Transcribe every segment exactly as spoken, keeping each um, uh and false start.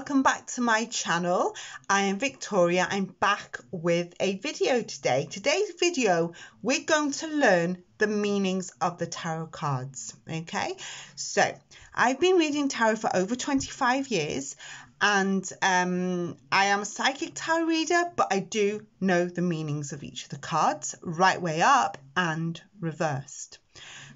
welcome back to my channel. I am Victoria. I'm back with a video today. Today's video, we're going to learn the meanings of the tarot cards. Okay, so I've been reading tarot for over twenty-five years and um, I am a psychic tarot reader, but I do know the meanings of each of the cards, right way up and reversed.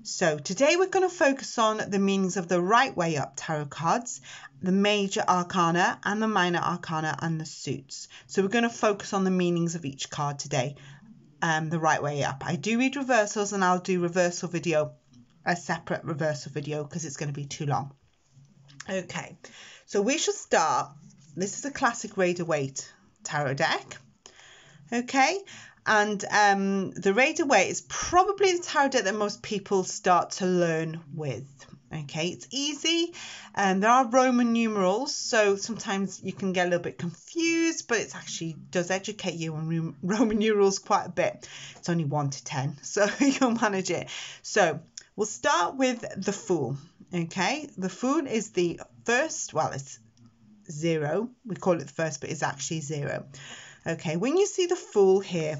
So today we're going to focus on the meanings of the right way up tarot cards, the major arcana and the minor arcana and the suits. So we're going to focus on the meanings of each card today, um, the right way up. I do read reversals and I'll do reversal video, a separate reversal video, because it's going to be too long. Okay, so we should start. This is a classic Rider-Waite tarot deck. Okay. And um, the Rider-Waite is probably the tarot deck that most people start to learn with. Okay, it's easy. And um, there are Roman numerals, so sometimes you can get a little bit confused, but it actually does educate you on Roman numerals quite a bit. It's only one to ten, so you'll manage it. So we'll start with the Fool. Okay, the Fool is the first, well, it's zero. We call it the first, but it's actually zero. Okay, when you see the Fool here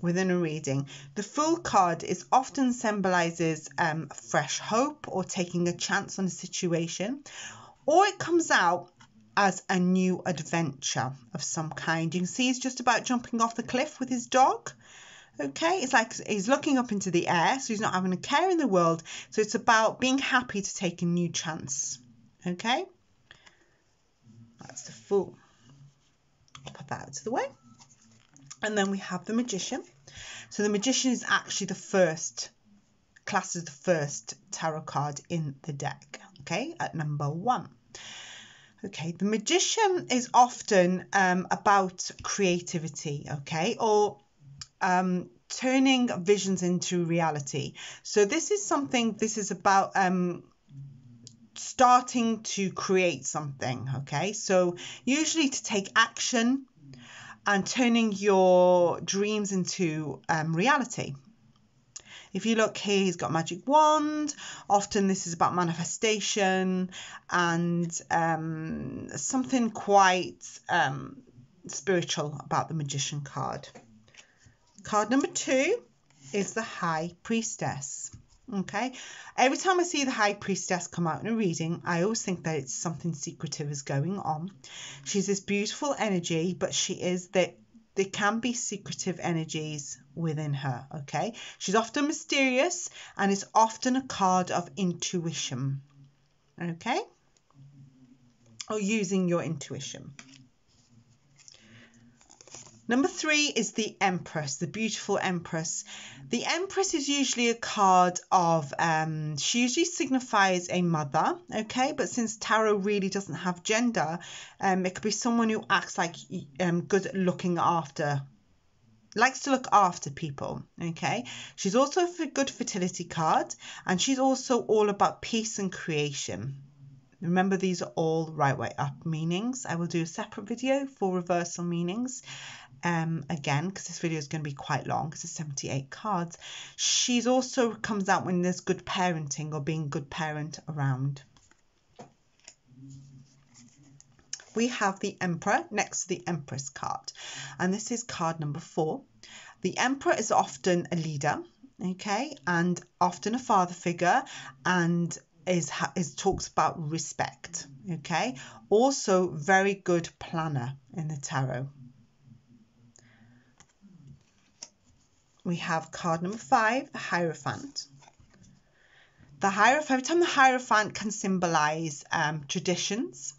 within a reading, the Fool card is often symbolizes um, fresh hope or taking a chance on a situation, or it comes out as a new adventure of some kind. You can see he's just about jumping off the cliff with his dog. Okay, it's like he's looking up into the air, so he's not having a care in the world. So it's about being happy to take a new chance. Okay, that's the Fool. Put that out of the way. And then we have the Magician. So the Magician is actually the first, classed as the first tarot card in the deck, okay, at number one. Okay, the Magician is often um, about creativity, okay, or um, turning visions into reality. So this is something, this is about um, starting to create something, okay, so usually to take action and turning your dreams into um, reality. If you look here, he's got magic wand. Often this is about manifestation and um, something quite um, spiritual about the Magician card. Card number two is the High Priestess. Okay, every time I see the High Priestess come out in a reading, I always think that it's something secretive is going on. She's this beautiful energy, but she is that there can be secretive energies within her. Okay, she's often mysterious and is often a card of intuition. Okay, or using your intuition. Number three is the Empress, the beautiful Empress. The Empress is usually a card of, um, she usually signifies a mother, okay? But since tarot really doesn't have gender, um, it could be someone who acts like um, good at looking after, likes to look after people, okay? She's also a good fertility card, and she's also all about peace and creation. Remember, these are all right way up meanings. I will do a separate video for reversal meanings um, again, because this video is going to be quite long because it's seventy-eight cards. She's also comes out when there's good parenting or being good parent around. We have the Emperor next to the Empress card, and this is card number four. The Emperor is often a leader, okay, and often a father figure, and Is, is talks about respect, okay? Also very good planner in the tarot. We have card number five, the Hierophant. The Hierophant, every time the Hierophant can symbolize um, traditions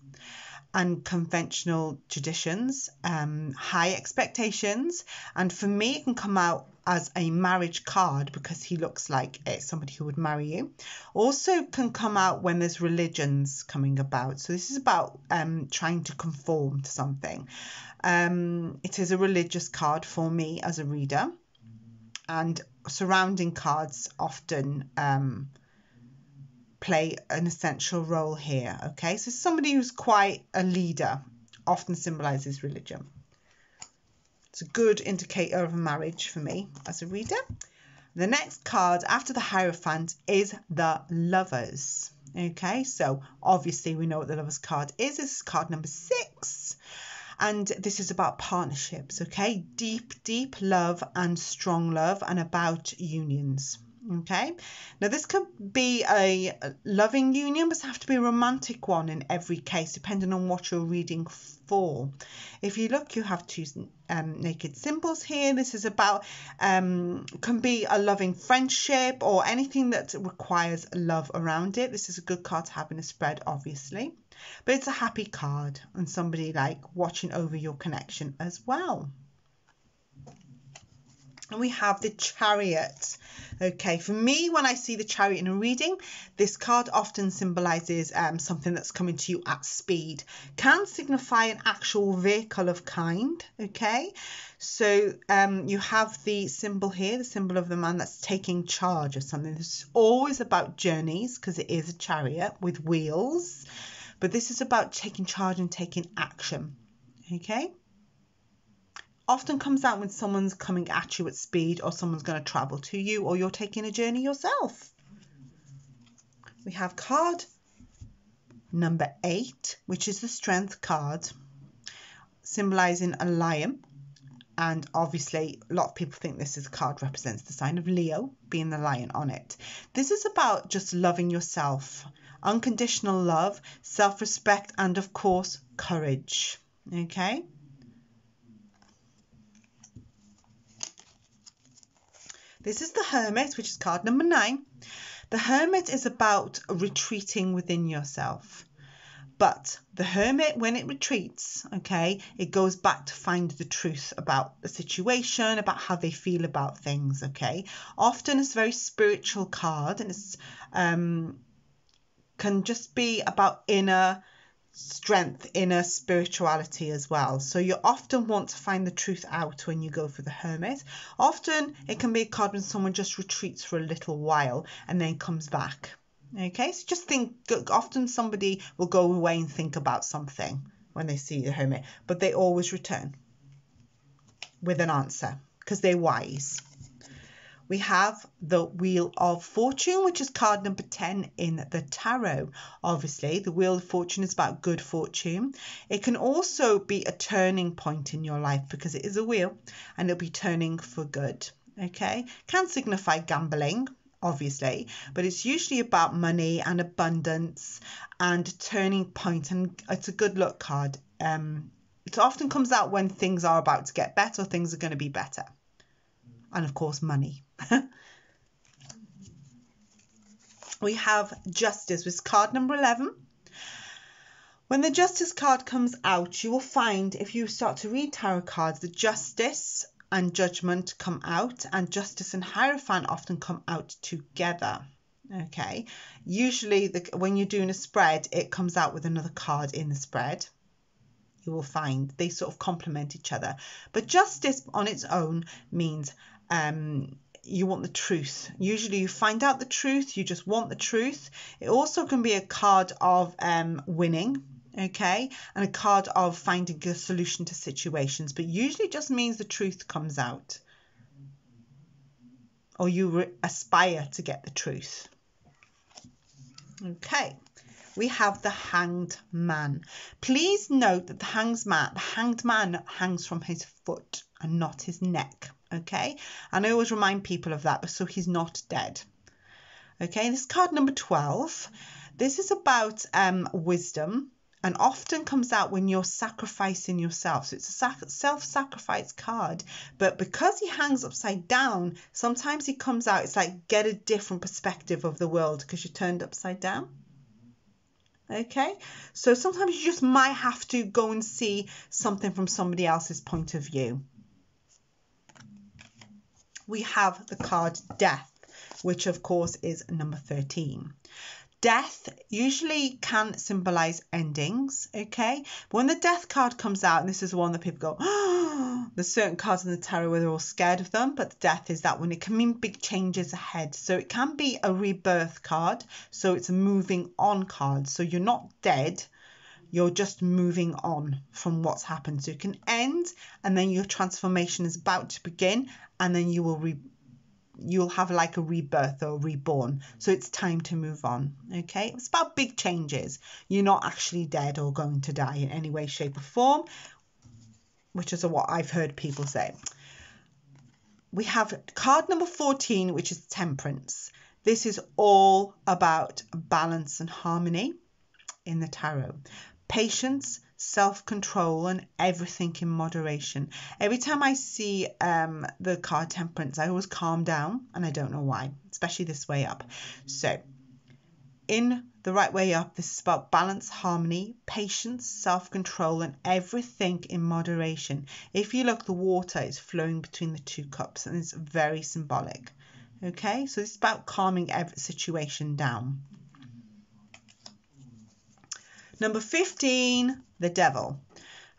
and conventional traditions, um, high expectations, and for me it can come out as a marriage card because he looks like it's somebody who would marry you. Also can come out when there's religions coming about. So this is about um, trying to conform to something. Um, it is a religious card for me as a reader, and surrounding cards often um, play an essential role here. Okay, so somebody who's quite a leader often symbolizes religion. It's a good indicator of a marriage for me as a reader. The next card after the Hierophant is the Lovers. Okay, so obviously we know what the Lover's card is. This is card number six. And this is about partnerships, okay? Deep, deep love and strong love, and about unions, okay? Now, this could be a loving union, but it has to be a romantic one in every case, depending on what you're reading for. If you look, you have two um, naked symbols here. This is about, um, can be a loving friendship or anything that requires love around it. This is a good card to have in a spread, obviously. But it's a happy card and somebody like watching over your connection as well. And we have the Chariot. Okay, for me, when I see the Chariot in a reading, this card often symbolizes um, something that's coming to you at speed. Can signify an actual vehicle of kind. Okay, so um, you have the symbol here, the symbol of the man that's taking charge of something. This is always about journeys because it is a chariot with wheels. But this is about taking charge and taking action, okay? Often comes out when someone's coming at you at speed, or someone's going to travel to you, or you're taking a journey yourself. We have card number eight, which is the Strength card, symbolizing a lion. And obviously, a lot of people think this is card represents the sign of Leo, being the lion on it. This is about just loving yourself. Unconditional love, self-respect, and of course courage. Okay, this is the Hermit, which is card number nine. The Hermit is about retreating within yourself, but the Hermit, when it retreats, okay, it goes back to find the truth about the situation, about how they feel about things. Okay, often it's a very spiritual card, and it's um can just be about inner strength, inner spirituality as well. So you often want to find the truth out when you go for the Hermit. Often it can be a card when someone just retreats for a little while and then comes back. Okay, so just think, often somebody will go away and think about something when they see the Hermit, but they always return with an answer because they're wise. We have the Wheel of Fortune, which is card number ten in the tarot. Obviously, the Wheel of Fortune is about good fortune. It can also be a turning point in your life because it is a wheel and it'll be turning for good. Okay, can signify gambling, obviously, but it's usually about money and abundance and turning point, and it's a good luck card. Um, it often comes out when things are about to get better, things are going to be better. And of course, money. We have Justice with card number eleven. When the Justice card comes out, you will find, if you start to read tarot cards, the Justice and Judgment come out, and Justice and Hierophant often come out together. Okay, usually the, when you're doing a spread, it comes out with another card in the spread. You will find they sort of complement each other. But Justice on its own means um, you want the truth. Usually you find out the truth. You just want the truth. It also can be a card of um, winning, okay, and a card of finding a solution to situations. But usually it just means the truth comes out, or you aspire to get the truth. Okay. We have the Hanged Man. Please note that the hanged man, the hanged man hangs from his foot and not his neck. Okay, and I always remind people of that, but so he's not dead. Okay, this is card number twelve. This is about um, wisdom, and often comes out when you're sacrificing yourself. So it's a self-sacrifice card, but because he hangs upside down, sometimes he comes out. It's like get a different perspective of the world because you're turned upside down. Okay, so sometimes you just might have to go and see something from somebody else's point of view. We have the card Death, which of course is number thirteen. Death usually can symbolize endings, okay? But when the Death card comes out, and this is one that people go, oh, there's certain cards in the tarot where they're all scared of them, but the Death is that one. It can mean big changes ahead. So it can be a rebirth card. So it's a moving on card. So you're not dead. You're just moving on from what's happened. So you can end, and then your transformation is about to begin, and then you will re you'll have like a rebirth or reborn. So it's time to move on. Okay, it's about big changes. You're not actually dead or going to die in any way, shape or form, which is what I've heard people say. We have card number fourteen, which is Temperance. This is all about balance and harmony in the tarot. Patience, self-control, and everything in moderation. Every time I see um, the card Temperance, I always calm down, and I don't know why, especially this way up. So in the right way up, this is about balance, harmony, patience, self-control, and everything in moderation. If you look, the water is flowing between the two cups, and it's very symbolic. Okay, so it's about calming every situation down. Number fifteen, the Devil.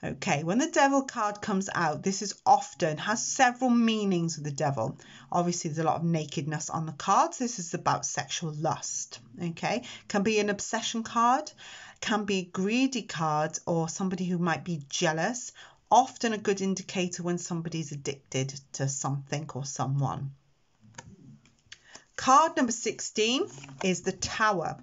Okay, when the Devil card comes out, this is often has several meanings of the Devil. Obviously, there's a lot of nakedness on the cards. This is about sexual lust. Okay, can be an obsession card, can be a greedy card, or somebody who might be jealous. Often a good indicator when somebody's addicted to something or someone. Card number sixteen is the Tower.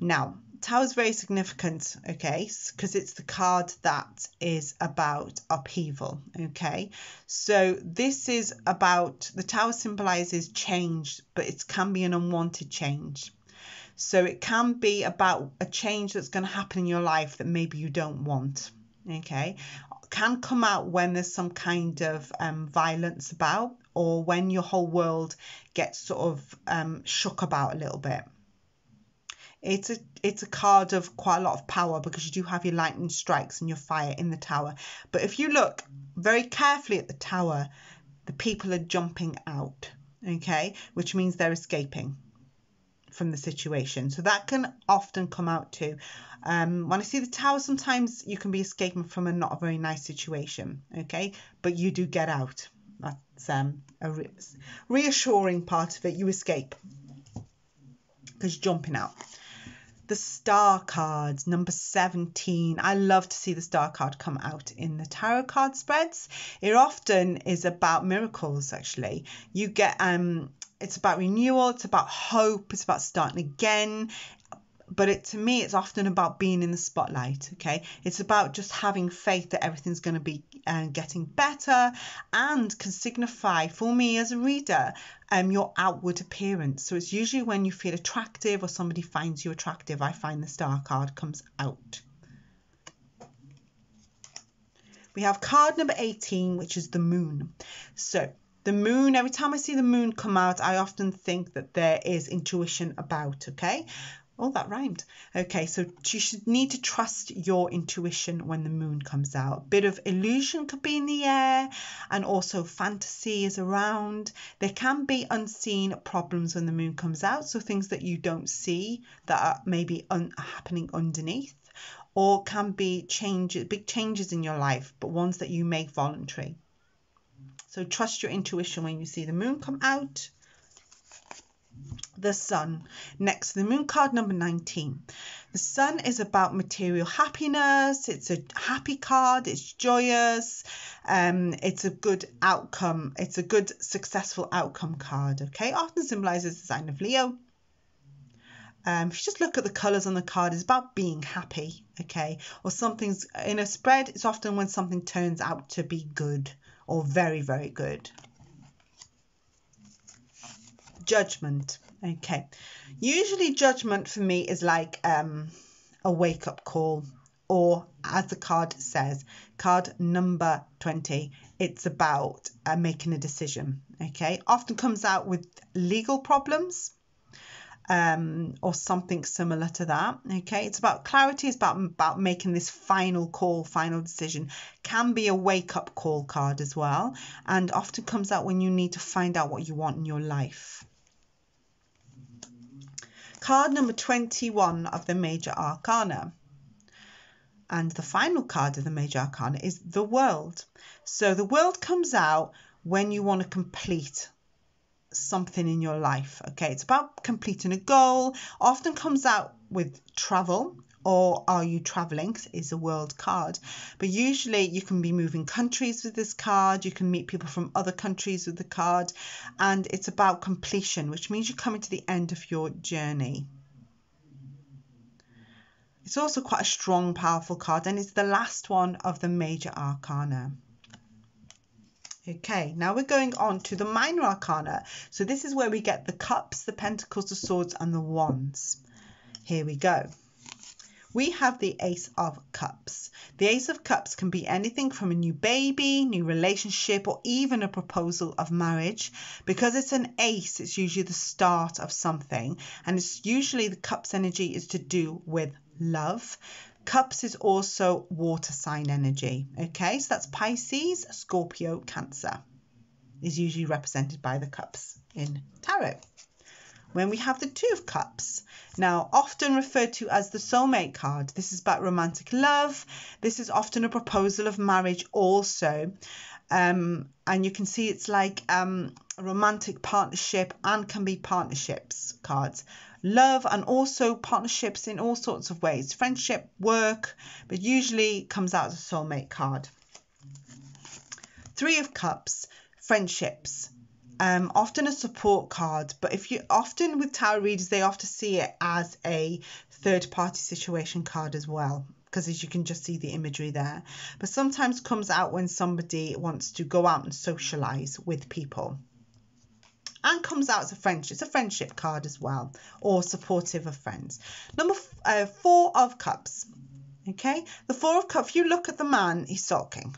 Now, Tower is very significant, okay, because it's the card that is about upheaval, okay. So this is about, the Tower symbolises change, but it can be an unwanted change. So it can be about a change that's going to happen in your life that maybe you don't want, okay. It can come out when there's some kind of um, violence about, or when your whole world gets sort of um, shook about a little bit. It's a, it's a card of quite a lot of power, because you do have your lightning strikes and your fire in the Tower. But if you look very carefully at the Tower, the people are jumping out, okay, which means they're escaping from the situation. So that can often come out too. Um, when I see the Tower, sometimes you can be escaping from a not very nice situation, okay, but you do get out. That's um, a re reassuring part of it. You escape because you're jumping out. The Star cards, number seventeen. I love to see the Star card come out in the tarot card spreads. It often is about miracles, actually. You get, um, it's about renewal, it's about hope, it's about starting again. But it, to me, it's often about being in the spotlight, okay? It's about just having faith that everything's going to be uh, getting better, and can signify, for me as a reader, um, your outward appearance. So it's usually when you feel attractive or somebody finds you attractive, I find the Star card comes out. We have card number eighteen, which is the Moon. So the Moon, every time I see the Moon come out, I often think that there is intuition about, okay? Oh, that rhymed. Okay, so you should need to trust your intuition when the Moon comes out. A bit of illusion could be in the air, and also fantasy is around. There can be unseen problems when the Moon comes out, so things that you don't see that are maybe un happening underneath, or can be changes, big changes in your life, but ones that you make voluntary. So trust your intuition when you see the Moon come out. The Sun, next to the Moon card, number nineteen. The Sun is about material happiness. It's a happy card. It's joyous. Um, it's a good outcome. It's a good successful outcome card. Okay, often symbolises the sign of Leo. Um, if you just look at the colours on the card, it's about being happy. Okay, or something's in a spread. It's often when something turns out to be good or very, very good. Judgment. Okay, usually Judgment for me is like um, a wake-up call, or as the card says, card number twenty, it's about uh, making a decision, okay? Often comes out with legal problems um, or something similar to that, okay? It's about clarity, it's about, about making this final call, final decision. Can be a wake-up call card as well, and often comes out when you need to find out what you want in your life. Card number twenty-one of the Major Arcana. And the final card of the Major Arcana is the World. So the World comes out when you want to complete something in your life. Okay, it's about completing a goal. Often comes out with travel or are you traveling is the world card. But usually you can be moving countries with this card. You can meet people from other countries with the card, and it's about completion, which means you're coming to the end of your journey. It's also quite a strong, powerful card, and it's the last one of the major arcana. Okay, now we're going on to the minor arcana. So this is where we get the cups, the pentacles, the swords, and the wands. Here we go. We have the Ace of Cups. The Ace of Cups can be anything from a new baby, new relationship, or even a proposal of marriage. Because it's an ace, it's usually the start of something, and it's usually the cups energy is to do with love. Cups is also water sign energy. Okay, so that's Pisces, Scorpio, Cancer is usually represented by the cups in tarot. When we have the Two of Cups, now often referred to as the soulmate card, this is about romantic love. This is often a proposal of marriage also. Um, and you can see it's like um, a romantic partnership, and can be partnerships cards. Love, and also partnerships in all sorts of ways. Friendship, work, but usually comes out as a soulmate card. Three of Cups, friendships. Um, often a support card, but if you often with tarot readers, they often see it as a third party situation card as well, because as you can just see the imagery there, but sometimes comes out when somebody wants to go out and socialize with people, and comes out as a friendship. It's a friendship card as well, or supportive of friends. Number f uh, four of cups. Okay, the Four of Cups, if you look at the man, he's sulking.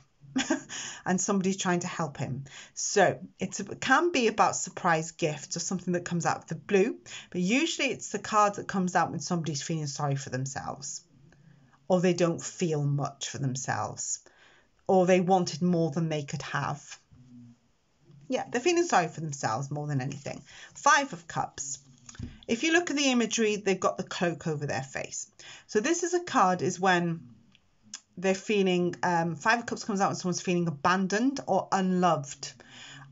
And somebody's trying to help him. So it's a, it can be about surprise gifts or something that comes out of the blue, but usually it's the card that comes out when somebody's feeling sorry for themselves, or they don't feel much for themselves, or they wanted more than they could have. Yeah, they're feeling sorry for themselves more than anything. Five of Cups. If you look at the imagery, they've got the cloak over their face. So this is a card is when they're feeling, um, Five of Cups comes out when someone's feeling abandoned or unloved.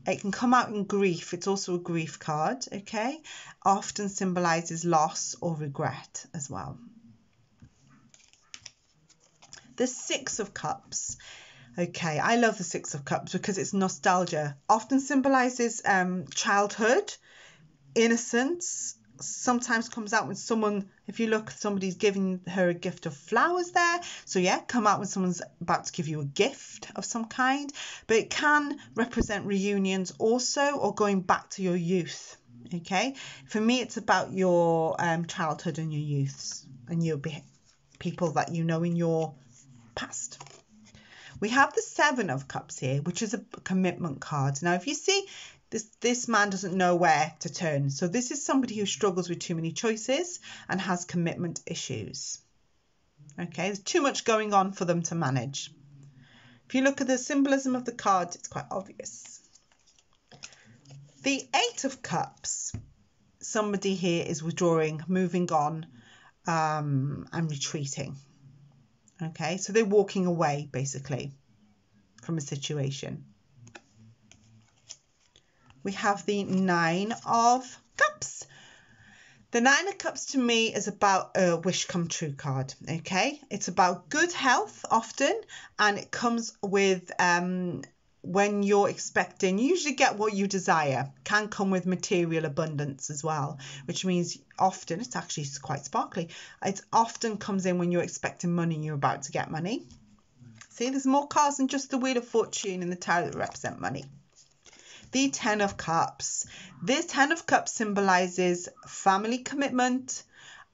It can come out in grief. It's also a grief card, okay? Often symbolises loss or regret as well. The Six of Cups. Okay, I love the Six of Cups because it's nostalgia. Often symbolises um, childhood, innocence. Sometimes comes out when someone, if you look, somebody's giving her a gift of flowers there. So yeah, come out when someone's about to give you a gift of some kind, but it can represent reunions also, or going back to your youth. Okay, for me it's about your um, childhood and your youths and your people that you know in your past. We have the Seven of Cups here, which is a commitment card. Now if you see, This, this man doesn't know where to turn. So this is somebody who struggles with too many choices and has commitment issues. Okay, there's too much going on for them to manage. If you look at the symbolism of the card, it's quite obvious. The Eight of Cups. Somebody here is withdrawing, moving on, um, and retreating. Okay, so they're walking away, basically, from a situation. We have the Nine of Cups. The Nine of Cups to me is about a wish come true card, okay? It's about good health often, and it comes with um, when you're expecting, you usually get what you desire. Can come with material abundance as well, which means often, it's actually quite sparkly. It often comes in when you're expecting money and you're about to get money. See, there's more cards than just the Wheel of Fortune and the tarot that represent money. The Ten of Cups. This Ten of Cups symbolises family commitment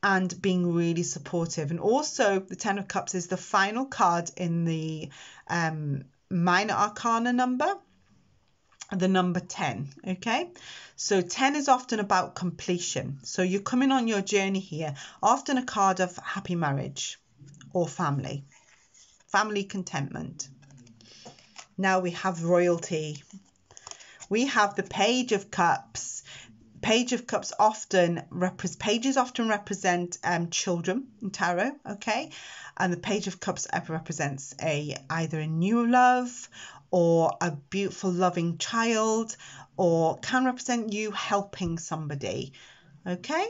and being really supportive. And also the Ten of Cups is the final card in the um, minor arcana number, the number ten. Okay, so ten is often about completion. So you're coming on your journey here, often a card of happy marriage or family, family contentment. Now we have royalty. We have the Page of Cups. Page of Cups often represent, pages often represent um, children in tarot, okay? And the Page of Cups represents a either a new love or a beautiful loving child, or can represent you helping somebody, okay?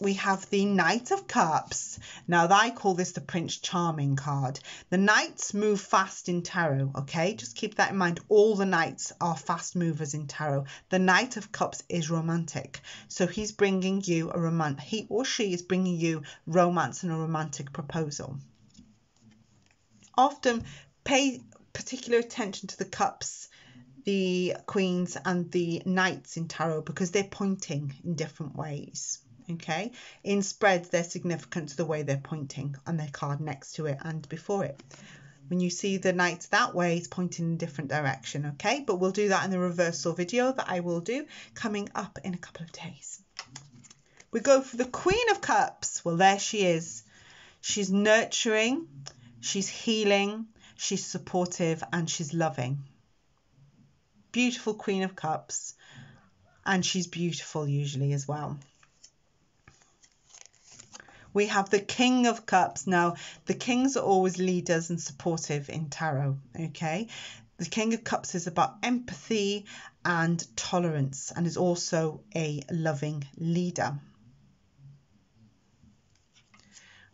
we have the Knight of Cups. Now, I call this the Prince Charming card. The knights move fast in tarot, okay? Just keep that in mind. All the knights are fast movers in tarot. The Knight of Cups is romantic. So he's bringing you a romance. He or she is bringing you romance and a romantic proposal. Often pay particular attention to the cups, the queens and the knights in tarot because they're pointing in different ways. Okay, in spreads, they're significant to the way they're pointing and their card next to it and before it. When you see the knights that way, it's pointing in a different direction. Okay, but we'll do that in the reversal video that I will do coming up in a couple of days. We go for the Queen of Cups. Well, there she is. She's nurturing, she's healing, she's supportive, and she's loving. Beautiful Queen of Cups. And she's beautiful usually as well. We have the King of Cups. Now, the kings are always leaders and supportive in tarot, okay? The King of Cups is about empathy and tolerance and is also a loving leader.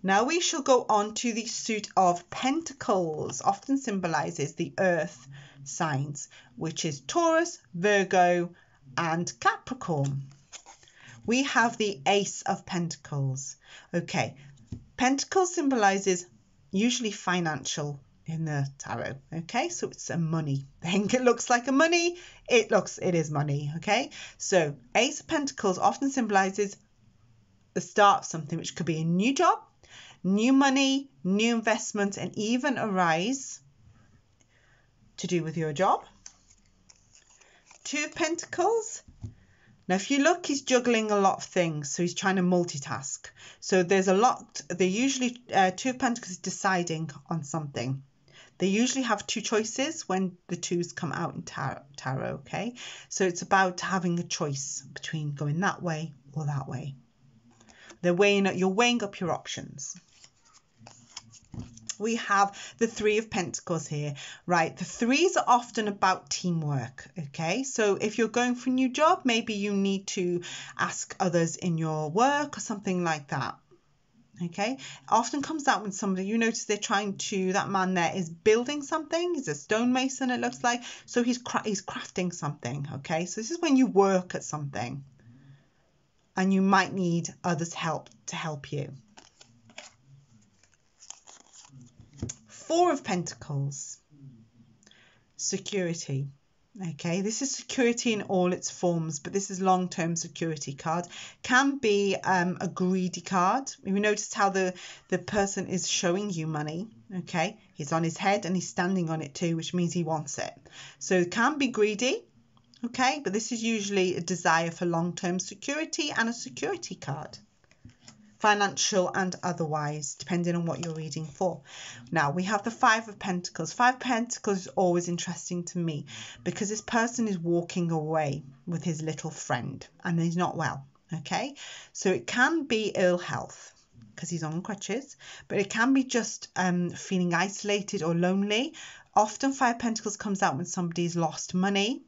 Now we shall go on to the suit of pentacles, often symbolises the earth signs, which is Taurus, Virgo and Capricorn. We have the Ace of Pentacles. Okay, Pentacles symbolises usually financial in the tarot. Okay, so it's a money thing. It looks like a money. It looks, it is money. Okay, so Ace of Pentacles often symbolises the start of something, which could be a new job, new money, new investment, and even a rise to do with your job. Two of Pentacles. Now, if you look, he's juggling a lot of things, so he's trying to multitask. So there's a lot. They usually, uh, two of Pentacles is deciding on something. They usually have two choices when the twos come out in tarot, tarot, okay? So it's about having a choice between going that way or that way. They're weighing up, you're weighing up your options. We have the Three of Pentacles here, right? The threes are often about teamwork, okay? So if you're going for a new job, maybe you need to ask others in your work or something like that, okay? Often comes out when somebody, you notice they're trying to, that man there is building something. He's a stonemason, it looks like. So he's, cra he's crafting something, okay? So this is when you work at something and you might need others' help to help you. Four of Pentacles, security, okay? This is security in all its forms, but this is long-term security card. Can be um, a greedy card. You noticed how the, the person is showing you money, okay? He's on his head and he's standing on it too, which means he wants it. So it can be greedy, okay? But this is usually a desire for long-term security and a security card. Financial and otherwise, depending on what you're reading for. Now, we have the Five of Pentacles. Five of Pentacles is always interesting to me because this person is walking away with his little friend and he's not well, okay? So it can be ill health because he's on crutches, but it can be just um, feeling isolated or lonely. Often Five of Pentacles comes out when somebody's lost money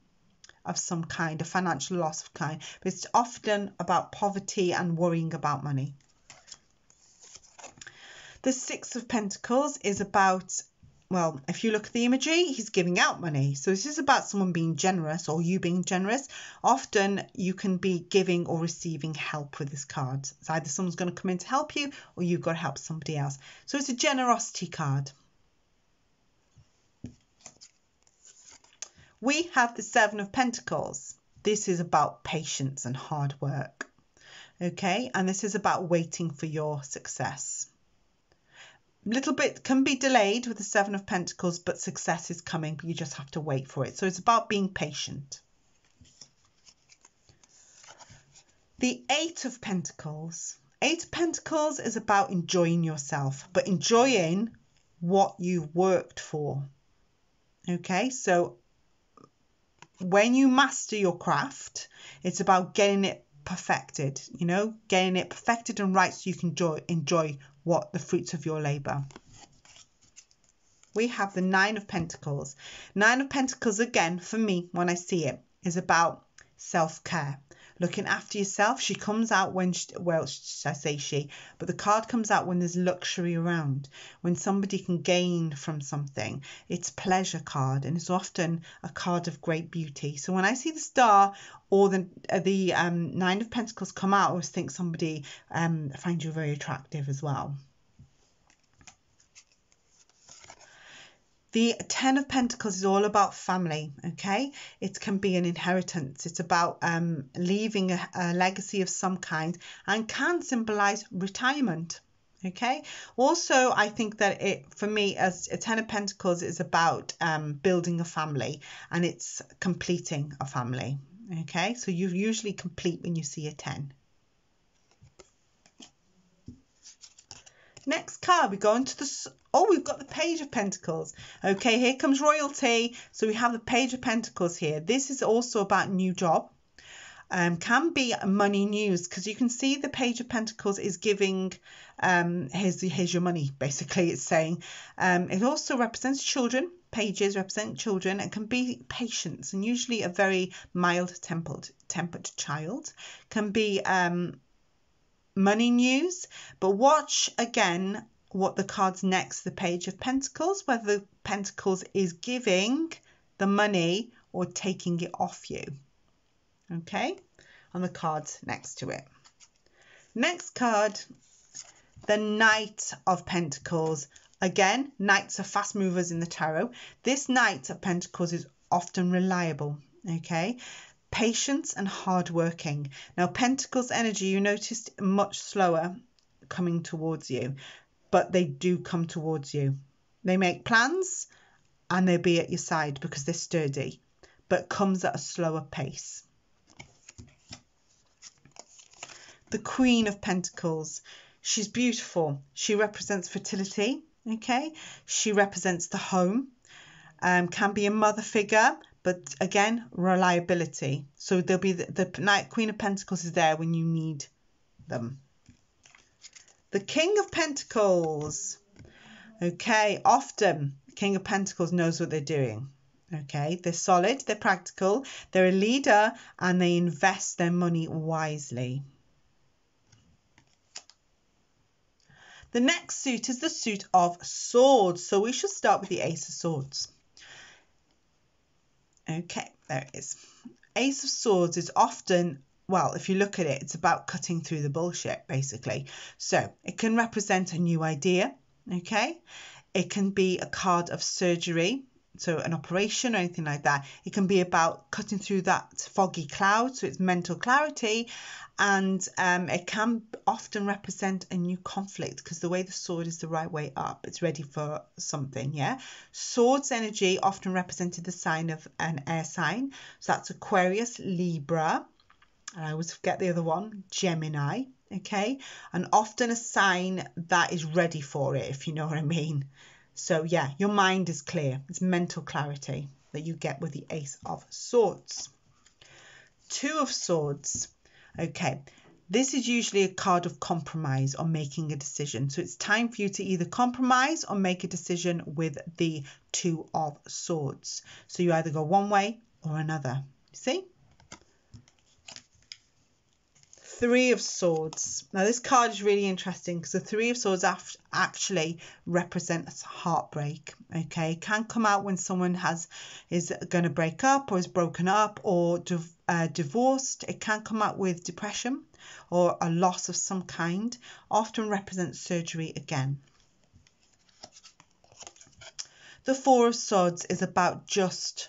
of some kind, a financial loss of kind, but it's often about poverty and worrying about money. The Six of Pentacles is about, well, if you look at the imagery, he's giving out money. So this is about someone being generous or you being generous. Often you can be giving or receiving help with this card. It's either someone's going to come in to help you or you've got to help somebody else. So it's a generosity card. We have the Seven of Pentacles. This is about patience and hard work. Okay, and this is about waiting for your success. Little bit can be delayed with the Seven of Pentacles, but success is coming. You just have to wait for it. So it's about being patient. The Eight of Pentacles. Eight of Pentacles is about enjoying yourself, but enjoying what you've worked for. Okay, so when you master your craft, it's about getting it perfected, you know, getting it perfected and right so you can enjoy, enjoy what the fruits of your labour. We have the Nine of Pentacles. Nine of Pentacles, again, for me, when I see it, is about self-care. Looking after yourself. She comes out when, she, well, I say she, but the card comes out when there's luxury around, when somebody can gain from something. It's pleasure card, and it's often a card of great beauty. So when I see the star or the the um, Nine of Pentacles come out, I always think somebody um, finds you very attractive as well. The Ten of Pentacles is all about family, okay? It can be an inheritance. It's about um, leaving a, a legacy of some kind, and can symbolize retirement, okay? Also, I think that it, for me, as a Ten of Pentacles is about um, building a family, and it's completing a family, okay? So you usually complete when you see a ten. Next card, we go into the, oh, we've got the Page of Pentacles. Okay, here comes royalty. So we have the Page of Pentacles here. This is also about new job. Um, can be money news, because you can see the Page of Pentacles is giving, um, here's, here's your money, basically it's saying. Um, it also represents children. Pages represent children, and can be patience, and usually a very mild-tempered tempered child. Can be... Um, money news, but watch again what the cards next the Page of Pentacles, whether the Pentacles is giving the money or taking it off you, okay, on the cards next to it. Next card, the Knight of Pentacles. Again, knights are fast movers in the tarot. This Knight of Pentacles is often reliable, okay? Patience and hard working. Now, Pentacles energy, you noticed much slower coming towards you, but they do come towards you. They make plans and they'll be at your side because they're sturdy, but comes at a slower pace. The Queen of Pentacles. She's beautiful. She represents fertility, okay? She represents the home, um, can be a mother figure, but again, reliability. So there'll be the, the Knight, Queen of Pentacles is there when you need them. The King of Pentacles. Okay, often King of Pentacles knows what they're doing. Okay, they're solid, they're practical, they're a leader, and they invest their money wisely. The next suit is the suit of swords. So we should start with the Ace of Swords. Okay, there it is. Ace of Swords is often, well, if you look at it, it's about cutting through the bullshit, basically. So it can represent a new idea, okay? It can be a card of surgery, so an operation or anything like that. It can be about cutting through that foggy cloud, so it's mental clarity, and um, it can often represent a new conflict, because the way the sword is the right way up, it's ready for something, yeah? Swords energy often represented the sign of an air sign, so that's Aquarius, Libra, and I always forget the other one, Gemini, okay? And often a sign that is ready for it, if you know what I mean. So, yeah, your mind is clear. It's mental clarity that you get with the Ace of Swords. Two of Swords. Okay, this is usually a card of compromise or making a decision. So it's time for you to either compromise or make a decision with the Two of Swords. So you either go one way or another. See? Three of Swords. Now this card is really interesting because the Three of Swords actually represents heartbreak. Okay, it can come out when someone has is going to break up or is broken up or div uh, divorced. It can come out with depression or a loss of some kind. Often represents surgery again. The Four of Swords is about just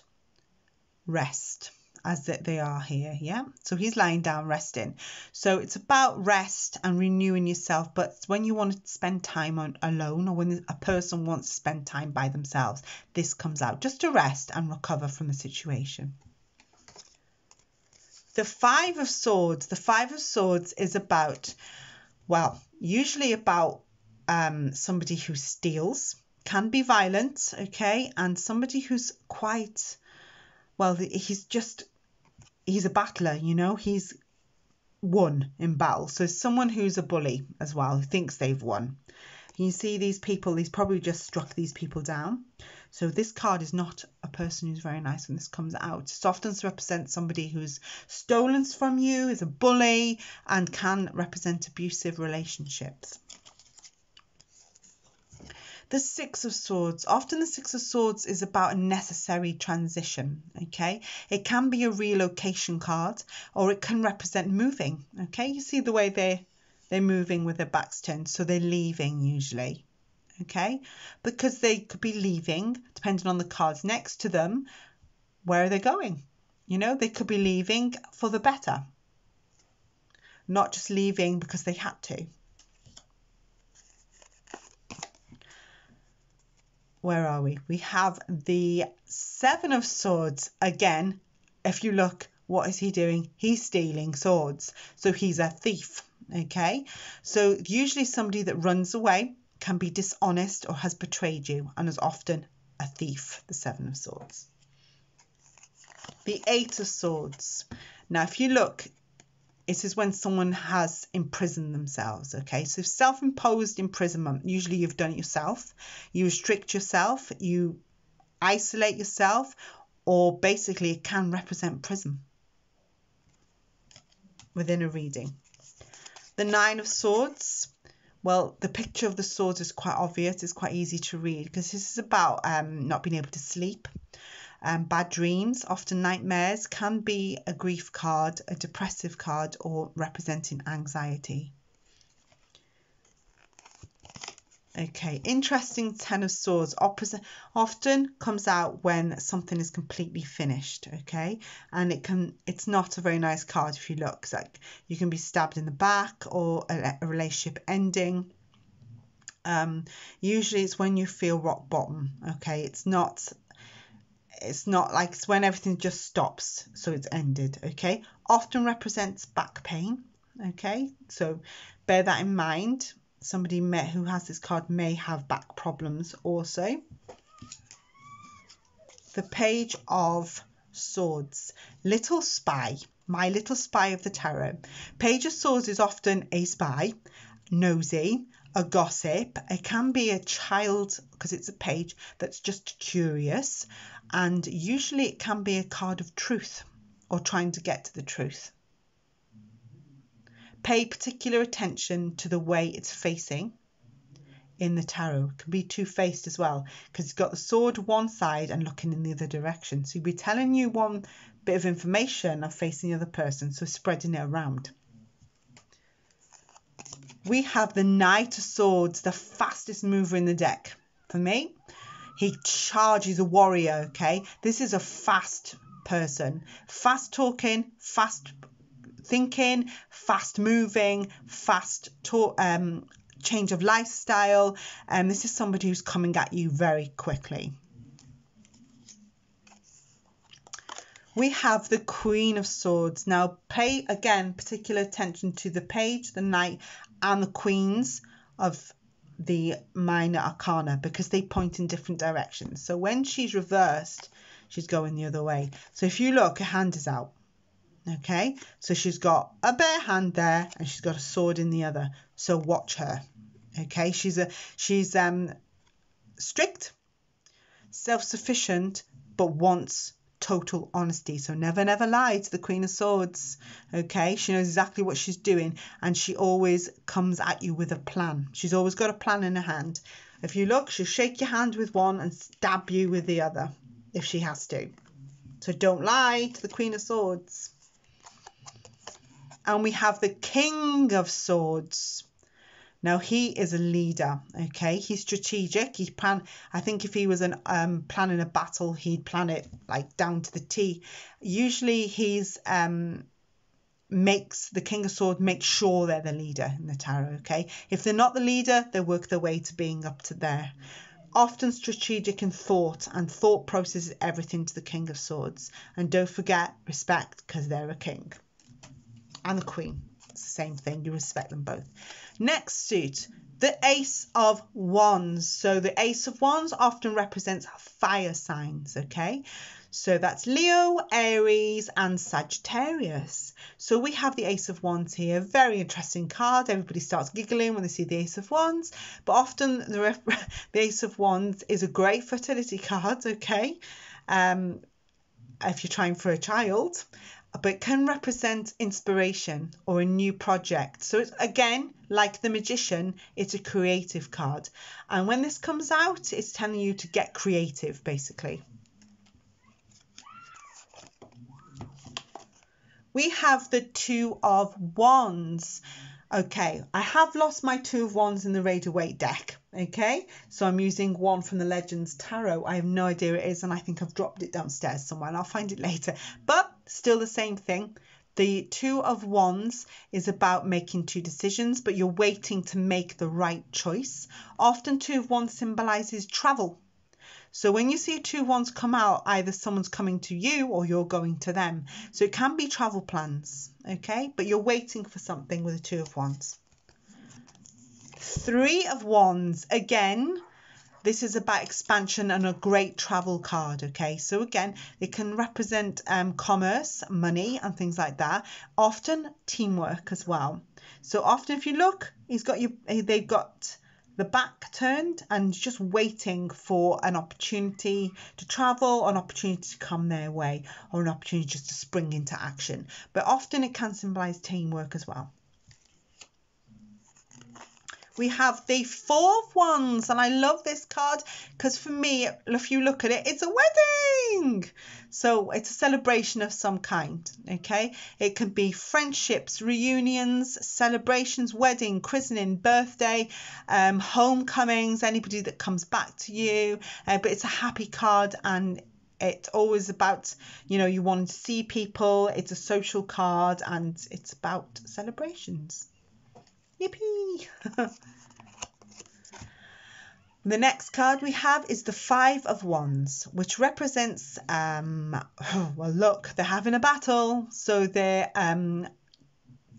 rest, as that they are here, yeah? So he's lying down, resting. So it's about rest and renewing yourself, but when you want to spend time on, alone, or when a person wants to spend time by themselves, this comes out, just to rest and recover from the situation. The Five of Swords. The Five of Swords is about, well, usually about um, somebody who steals, can be violent, okay? And somebody who's quite, well, he's just... he's a battler, you know, he's won in battle. So someone who's a bully as well, who thinks they've won. You see these people, he's probably just struck these people down. So this card is not a person who's very nice when this comes out. It often represents somebody who's stolen from you, is a bully, and can represent abusive relationships. The Six of Swords. Often the Six of Swords is about a necessary transition, okay? It can be a relocation card, or it can represent moving, okay? You see the way they're, they're moving with their backs turned, so they're leaving usually, okay? Because they could be leaving, depending on the cards next to them, where are they going? You know, they could be leaving for the better, not just leaving because they had to. Where are we? We have the Seven of Swords. Again, if you look, what is he doing? He's stealing swords. So he's a thief, okay? So usually somebody that runs away can be dishonest or has betrayed you and is often a thief, the Seven of Swords. The Eight of Swords. Now, if you look, it is when someone has imprisoned themselves, okay? So self-imposed imprisonment, usually you've done it yourself. You restrict yourself, you isolate yourself, or basically it can represent prison within a reading. The Nine of Swords. Well, the picture of the swords is quite obvious. It's quite easy to read because this is about um, not being able to sleep. Um, bad dreams, often nightmares, can be a grief card, a depressive card, or representing anxiety. Okay, interesting Ten of Swords. Opposite, often comes out when something is completely finished, okay? And it can, it's not a very nice card if you look. It's like you can be stabbed in the back or a, a relationship ending. Um, usually it's when you feel rock bottom, okay? It's not... It's not like it's when everything just stops, so it's ended, okay? Often represents back pain, okay? So bear that in mind. Somebody may, who has this card may have back problems also. The Page of Swords. Little spy. My little spy of the tarot. Page of Swords is often a spy, nosy, a gossip. It can be a child, because it's a page that's just curious, and usually it can be a card of truth or trying to get to the truth. Pay particular attention to the way it's facing in the tarot. It can be two-faced as well, because it's got the sword one side and looking in the other direction. So you'll be telling you one bit of information and facing the other person, so spreading it around. We have the Knight of Swords, the fastest mover in the deck. For me, he charges a warrior, okay? This is a fast person. Fast talking, fast thinking, fast moving, fast talk, um, change of lifestyle. And um, this is somebody who's coming at you very quickly. We have the Queen of Swords. Now, pay, again, particular attention to the page, the knight, and the queens of the minor arcana, because they point in different directions. So when she's reversed, she's going the other way. So if you look, her hand is out, okay? So she's got a bare hand there, and she's got a sword in the other. So watch her, okay? She's, a, she's um, strict, self-sufficient, but wants total honesty. So never, never lie to the Queen of Swords, okay? She knows exactly what she's doing, and she always comes at you with a plan. She's always got a plan in her hand. If you look, she'll shake your hand with one and stab you with the other if she has to. So don't lie to the Queen of Swords. And we have the King of Swords. Now, he is a leader, okay? He's strategic. He plan. I think if he was an, um, planning a battle, he'd plan it, like, down to the T. Usually, he's um, makes the King of Swords make sure they're the leader in the tarot, okay? If they're not the leader, they work their way to being up to there. Often strategic in thought, and thought processes everything to the King of Swords. And don't forget, respect, because they're a king. And the Queen. It's the same thing. You respect them both. Next suit, the Ace of Wands. So the Ace of Wands often represents fire signs, okay? So that's Leo, Aries and Sagittarius. So we have the Ace of Wands here. Very interesting card. Everybody starts giggling when they see the Ace of Wands. But often the, the Ace of Wands is a great fertility card, okay? Um, if you're trying for a child. But it can represent inspiration or a new project. So it's, again, like the Magician, it's a creative card. And when this comes out, it's telling you to get creative, basically. We have the Two of Wands. Okay, I have lost my Two of Wands in the Rider-Waite deck. Okay, so I'm using one from the Legends tarot. I have no idea where it is, and I think I've dropped it downstairs somewhere, and I'll find it later. But still the same thing. The Two of Wands is about making two decisions, but you're waiting to make the right choice. Often Two of Wands symbolises travel. So when you see Two of Wands come out, either someone's coming to you or you're going to them. So it can be travel plans, okay? But you're waiting for something with a Two of Wands. Three of Wands, again, this is about expansion and a great travel card, okay? So again, it can represent um, commerce, money and things like that. Often teamwork as well. So often if you look, he's got you, they've got the back turned and just waiting for an opportunity to travel, an opportunity to come their way, or an opportunity just to spring into action. But often it can symbolize teamwork as well. We have the Four of Wands, and I love this card because for me, if you look at it, it's a wedding. So it's a celebration of some kind, okay? It can be friendships, reunions, celebrations, wedding, christening, birthday, um, homecomings, anybody that comes back to you. Uh, but it's a happy card, and it's always about, you know, you want to see people. It's a social card, and it's about celebrations. Yippee! The next card we have is the Five of Wands, which represents, um, oh, well, look, they're having a battle. So they're um,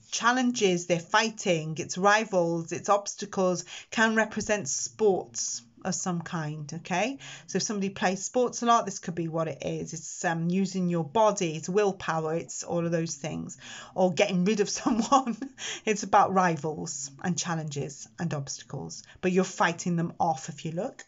challenges, they're fighting, it's rivals, it's obstacles, can represent sports of some kind, okay? So if somebody plays sports a lot, this could be what it is. It's um, using your body, it's willpower, it's all of those things. Or getting rid of someone. It's about rivals and challenges and obstacles, but you're fighting them off if you look.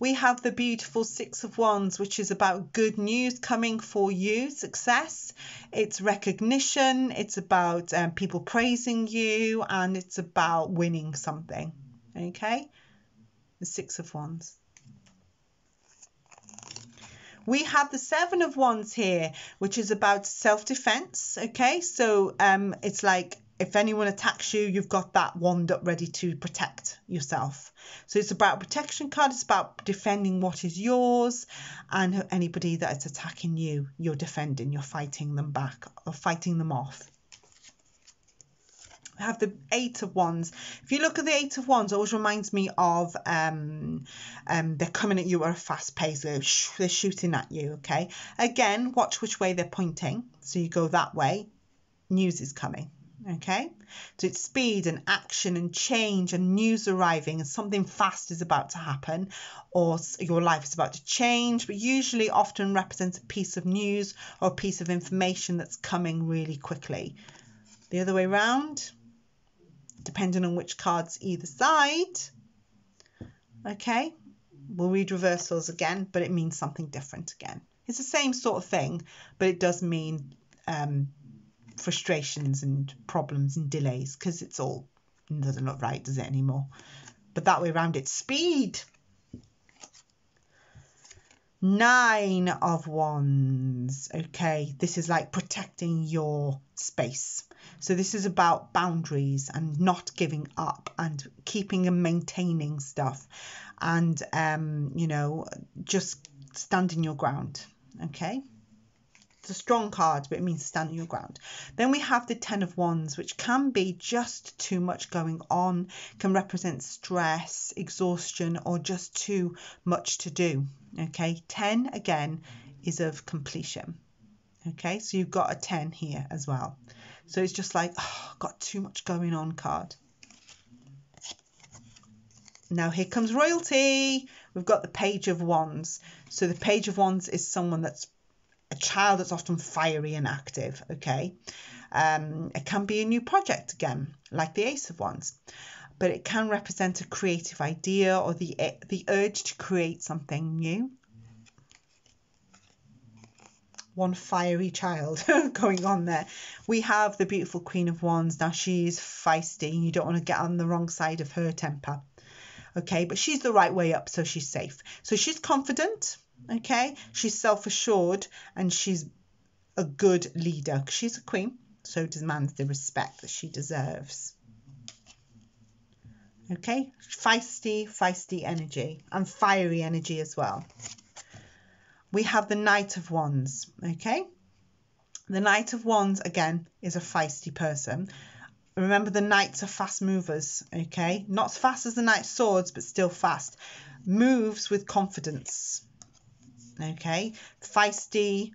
We have the beautiful Six of Wands, which is about good news coming for you, success. It's recognition. It's about um, people praising you, and it's about winning something. Okay, the Six of Wands. We have the Seven of Wands here, which is about self-defense. Okay, so um, it's like, if anyone attacks you, you've got that wand up ready to protect yourself. So it's about protection card. It's about defending what is yours, and anybody that is attacking you, you're defending, you're fighting them back or fighting them off. We have the Eight of Wands. If you look at the Eight of Wands, it always reminds me of um, um, they're coming at you at a fast pace. They're, sh they're shooting at you, okay? Again, watch which way they're pointing. So you go that way, news is coming. Okay, so it's speed and action and change and news arriving, and something fast is about to happen, or your life is about to change, but usually often represents a piece of news or a piece of information that's coming really quickly. The other way around, depending on which card's either side. Okay, we'll read reversals again, but it means something different again. It's the same sort of thing, but it does mean um frustrations and problems and delays, because it's all doesn't look right, does it anymore? But that way around, it's speed. Nine of Wands. Okay, this is like protecting your space. So this is about boundaries and not giving up and keeping and maintaining stuff, and um, you know, just standing your ground. Okay. It's a strong card, but it means stand your ground. Then we have the Ten of Wands, which can be just too much going on, can represent stress, exhaustion, or just too much to do. Okay, ten again is of completion. Okay, so you've got a ten here as well. So it's just like, oh, got too much going on card. Now here comes royalty. We've got the Page of Wands. So the Page of Wands is someone that's a child that's often fiery and active, okay? Um, it can be a new project again, like the Ace of Wands. But it can represent a creative idea or the, the urge to create something new. One fiery child going on there. We have the beautiful Queen of Wands. Now she's feisty and you don't want to get on the wrong side of her temper. Okay, but she's the right way up, so she's safe. So she's confident, okay? She's self-assured and she's a good leader because she's a queen, so demands the respect that she deserves. Okay, feisty, feisty energy and fiery energy as well. We have the Knight of Wands, okay? The Knight of Wands, again, is a feisty person. Remember, the knights are fast movers, okay? Not as fast as the knight's swords, but still fast. Moves with confidence, okay? Feisty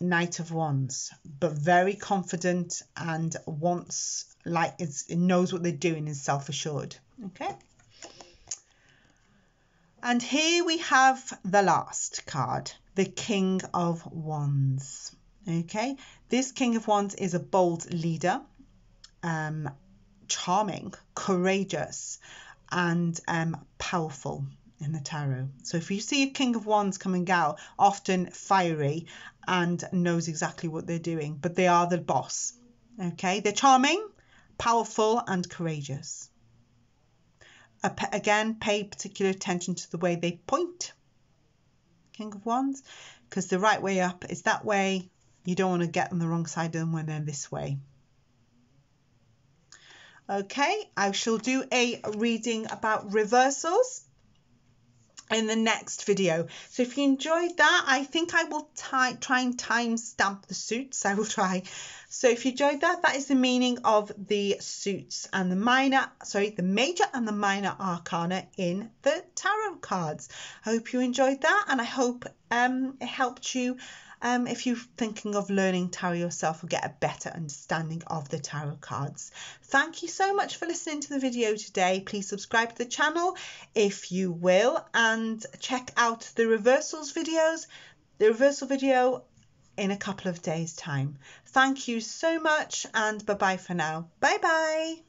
Knight of Wands, but very confident and wants, like, it's, it knows what they're doing, is self-assured, okay? And here we have the last card, the King of Wands. Okay, this King of Wands is a bold leader, um, charming, courageous, and um, powerful in the tarot. So if you see a King of Wands coming out, often fiery and knows exactly what they're doing, but they are the boss. Okay, they're charming, powerful, and courageous. Again, pay particular attention to the way they point, King of Wands, because the right way up is that way. You don't want to get on the wrong side of them when they're this way. Okay, I shall do a reading about reversals in the next video. So if you enjoyed that, I think I will try and time stamp the suits. I will try. So if you enjoyed that, that is the meaning of the suits and the minor, sorry, the major and the minor arcana in the tarot cards. I hope you enjoyed that and I hope um, it helped you. Um, if you're thinking of learning tarot yourself or get a better understanding of the tarot cards. Thank you so much for listening to the video today. Please subscribe to the channel if you will and check out the reversals videos, the reversal video in a couple of days' time. Thank you so much and bye-bye for now. Bye-bye.